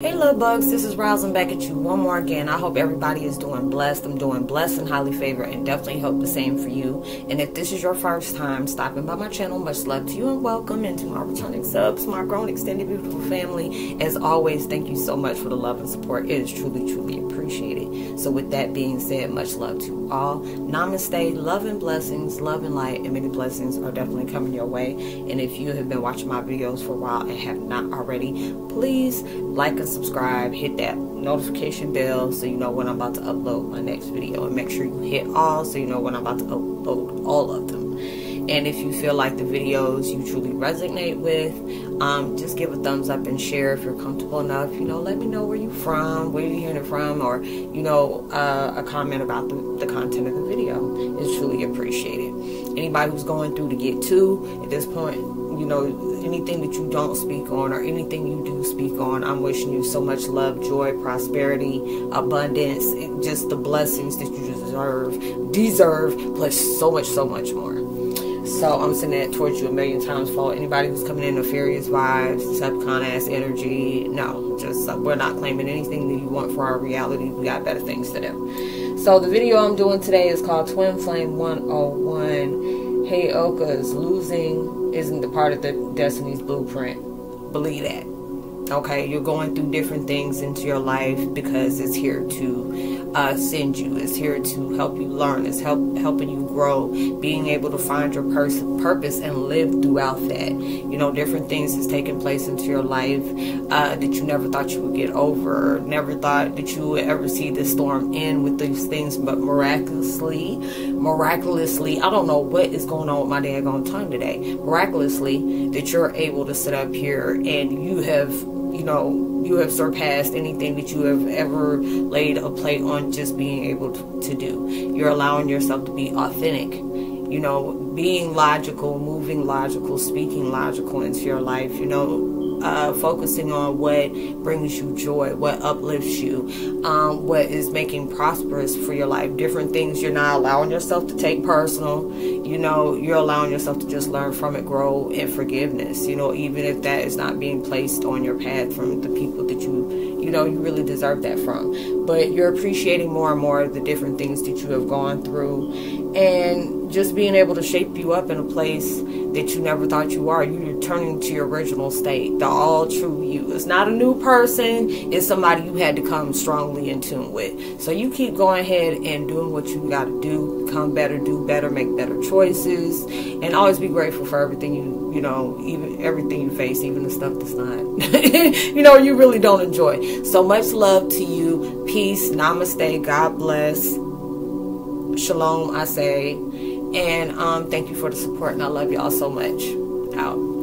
Hey love bugs, this is Rosalyn back at you one more again. I hope everybody is doing blessed. I'm doing blessed and highly favored, and definitely hope the same for you. And if this is your first time stopping by my channel, much love to you and welcome. And to my returning subs, my grown extended beautiful family, as always, thank you so much for the love and support. It is truly appreciated. So with that being said, much love to all. Namaste, love and blessings, love and light, and many blessings are definitely coming your way. And if you have been watching my videos for a while and have not already, please like and subscribe, hit that notification bell so you know when I'm about to upload my next video, and make sure you hit all so you know when I'm about to upload all of them. And if you feel like the videos you truly resonate with, just give a thumbs up and share if you're comfortable enough. You know, let me know where you're from, where you're hearing it from, or you know, a comment about the content of the video is truly appreciated. Anybody who's going through to get to at this point, you know, anything that you don't speak on or anything you do speak on, I'm wishing you so much love, joy, prosperity, abundance, and just the blessings that you deserve, plus so much more. So I'm sending that towards you a million times for anybody who's coming in with nefarious vibes, subconscious energy. No, just we're not claiming anything that you want for our reality. We got better things to do. So the video I'm doing today is called Twin Flame 101. Hey Oka's losing isn't the part of the destiny's blueprint. Believe that. Okay, you're going through different things into your life because it's here to send you. It's here to help you learn. It's helping you grow, being able to find your purpose and live throughout that. You know, different things that's taking place into your life that you never thought you would get over, never thought that you would ever see the storm end with these things, but miraculously, I don't know what is going on with my daggone tongue today, miraculously that you're able to sit up here and you have, you know, you have surpassed anything that you have ever laid a plate on just being able to do. You're allowing yourself to be authentic, you know, being logical, moving logical, speaking logical into your life, you know, focusing on what brings you joy, what uplifts you, what is making prosperous for your life. Different things you're not allowing yourself to take personal, you know, you're allowing yourself to just learn from it, grow, and forgiveness, you know, even if that is not being placed on your path from the people that you know, you really deserve that from. But you're appreciating more and more of the different things that you have gone through, and just being able to shape you up in a place that you never thought you are. You're returning to your original state, the all true you. It's not a new person, it's somebody you had to come strongly in tune with. So you keep going ahead and doing what you got to do, become better, do better, make better choices, and always be grateful for everything you know, even everything you face, even the stuff that's not you know, you really don't enjoy. So much love to you. Peace, namaste, God bless, shalom I say. And thank you for the support, and I love y'all so much. Out.